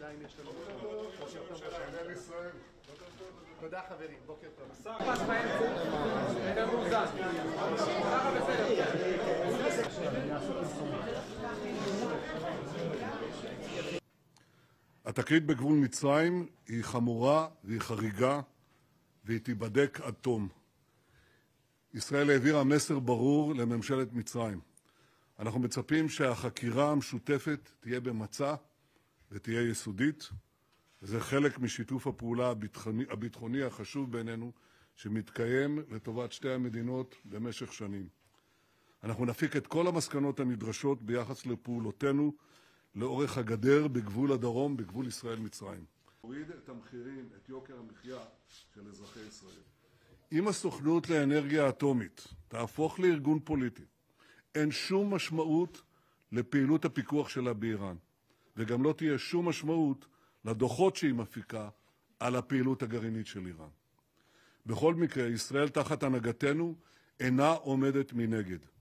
עדיין יש לנו... בוקר טוב, חבר ישראל. תודה חברים, בוקר טוב. שר פס באמצע, יותר מאוזן. ככה בסדר. התקרית בגבול מצרים היא חמורה והיא חריגה והיא תיבדק עד תום. ישראל העבירה מסר ברור לממשלת מצרים. אנחנו מצפים שהחקירה המשותפת תהיה במצע ותהיה יסודית, וזה חלק משיתוף הפעולה הביטחוני החשוב בינינו שמתקיים לטובת שתי המדינות במשך שנים. אנחנו נפיק את כל המסקנות הנדרשות ביחס לפעולותינו לאורך הגדר בגבול הדרום, בגבול ישראל-מצרים. להוריד את המחירים, את יוקר המחיה של אזרחי ישראל. אם הסוכנות לאנרגיה אטומית תהפוך לארגון פוליטי, אין שום משמעות לפעילות הפיקוח שלה באיראן, וגם לא תהיה שום משמעות לדוחות שהיא מפיקה על הפעילות הגרעינית של איראן. בכל מקרה, ישראל תחת הנהגתנו אינה עומדת מנגד.